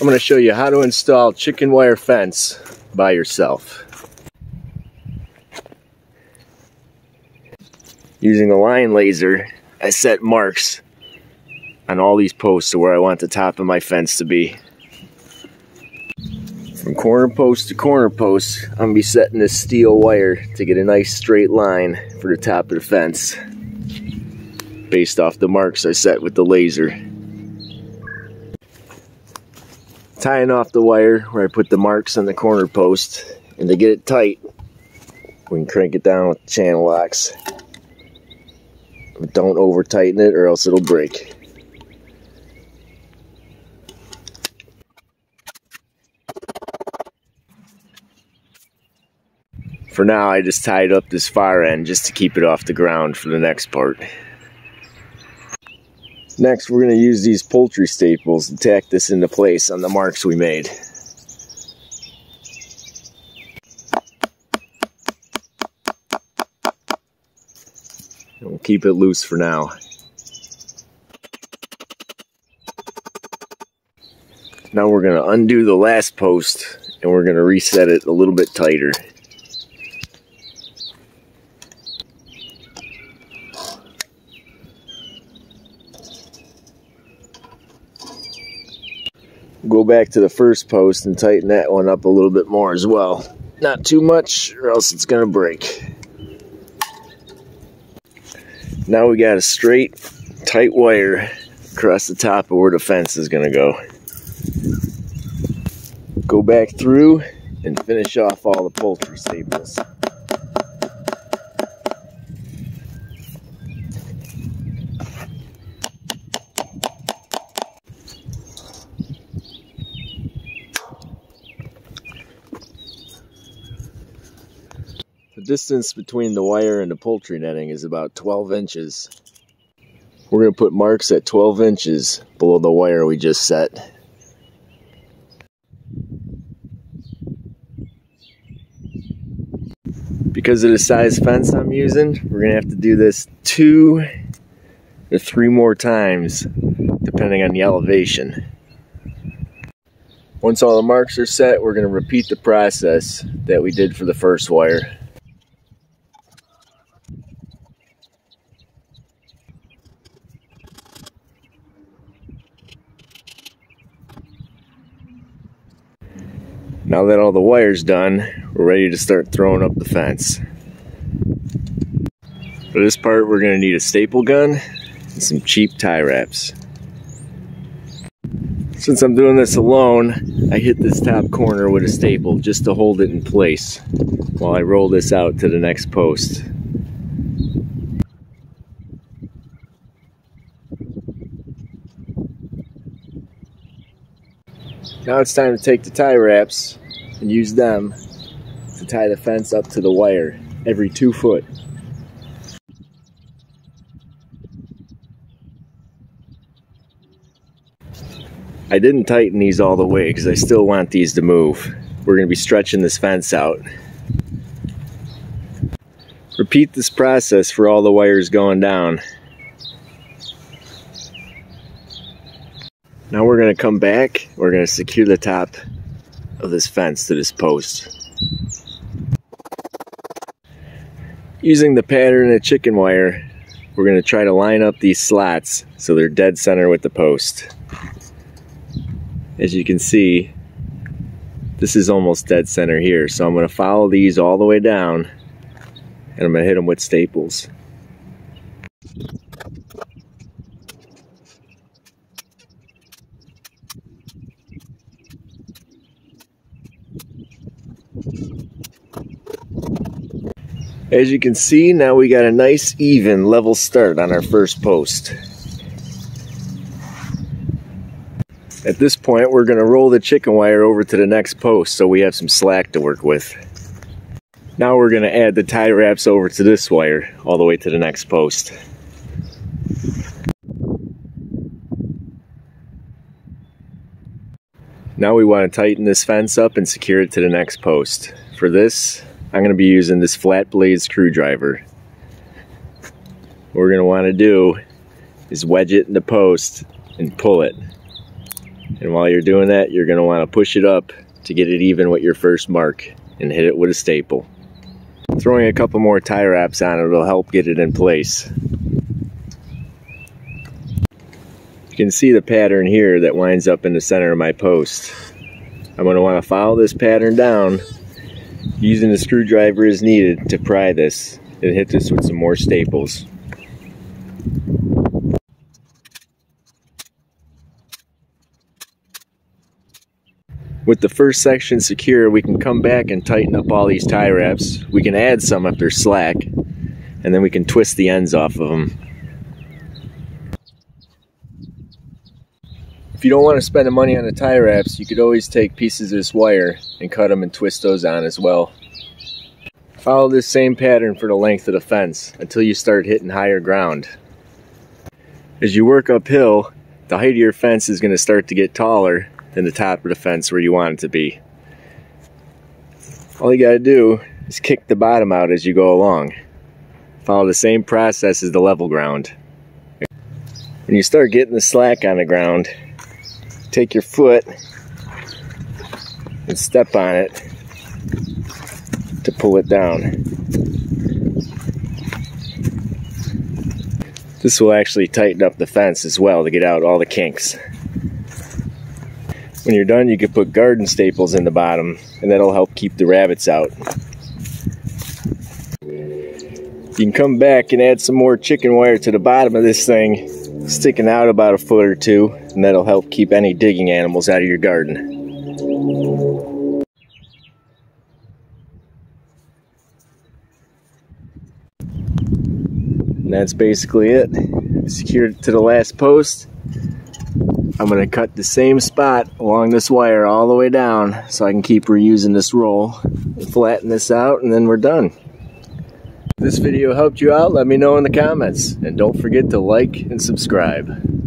I'm going to show you how to install chicken wire fence by yourself. Using a line laser, I set marks on all these posts to where I want the top of my fence to be. From corner post to corner post, I'm going to be setting this steel wire to get a nice straight line for the top of the fence, based off the marks I set with the laser. Tying off the wire where I put the marks on the corner post, and to get it tight, we can crank it down with the channel locks. But don't over tighten it or else it'll break. For now, I just tied up this far end just to keep it off the ground for the next part. Next, we're going to use these poultry staples to tack this into place on the marks we made. We'll keep it loose for now. Now we're going to undo the last post and we're going to reset it a little bit tighter. Go back to the first post and tighten that one up a little bit more as well. Not too much or else it's going to break. Now we got a straight, tight wire across the top of where the fence is going to go. Go back through and finish off all the poultry staples. The distance between the wire and the poultry netting is about 12 inches. We're going to put marks at 12 inches below the wire we just set. Because of the size fence I'm using, we're going to have to do this 2 or 3 more times depending on the elevation. Once all the marks are set, we're going to repeat the process that we did for the first wire. Now that all the wire's done, we're ready to start throwing up the fence. For this part, we're going to need a staple gun and some cheap tie wraps. Since I'm doing this alone, I hit this top corner with a staple just to hold it in place while I roll this out to the next post. Now it's time to take the tie wraps and use them to tie the fence up to the wire every 2 foot. I didn't tighten these all the way because I still want these to move. We're going to be stretching this fence out. Repeat this process for all the wires going down. Now we're going to come back, we're going to secure the top of this fence to this post. Using the pattern of chicken wire, we're going to try to line up these slots so they're dead center with the post. As you can see, this is almost dead center here, so I'm going to follow these all the way down and I'm going to hit them with staples. As you can see, now we got a nice even level start on our first post. At this point, we're going to roll the chicken wire over to the next post so we have some slack to work with. Now we're going to add the tie wraps over to this wire all the way to the next post. Now we want to tighten this fence up and secure it to the next post. For this, I'm going to be using this flat blade screwdriver. What we're going to want to do is wedge it in the post and pull it. And while you're doing that, you're going to want to push it up to get it even with your first mark and hit it with a staple. Throwing a couple more tie wraps on it will help get it in place. You can see the pattern here that winds up in the center of my post. I'm going to want to follow this pattern down using the screwdriver as needed to pry this and hit this with some more staples. With the first section secure, we can come back and tighten up all these tie wraps. We can add some if they're slack, and then we can twist the ends off of them. If you don't want to spend the money on the tie wraps, you could always take pieces of this wire and cut them and twist those on as well. Follow this same pattern for the length of the fence until you start hitting higher ground. As you work uphill, the height of your fence is going to start to get taller than the top of the fence where you want it to be. All you gotta do is kick the bottom out as you go along. Follow the same process as the level ground. When you start getting the slack on the ground, take your foot and step on it to pull it down. This will actually tighten up the fence as well to get out all the kinks. When you're done, you can put garden staples in the bottom, and that'll help keep the rabbits out. You can come back and add some more chicken wire to the bottom of this thing, sticking out about a foot or two, and that'll help keep any digging animals out of your garden. And that's basically it. Secured it to the last post. I'm going to cut the same spot along this wire all the way down so I can keep reusing this roll. Flatten this out and then we're done. If this video helped you out, let me know in the comments. And don't forget to like and subscribe.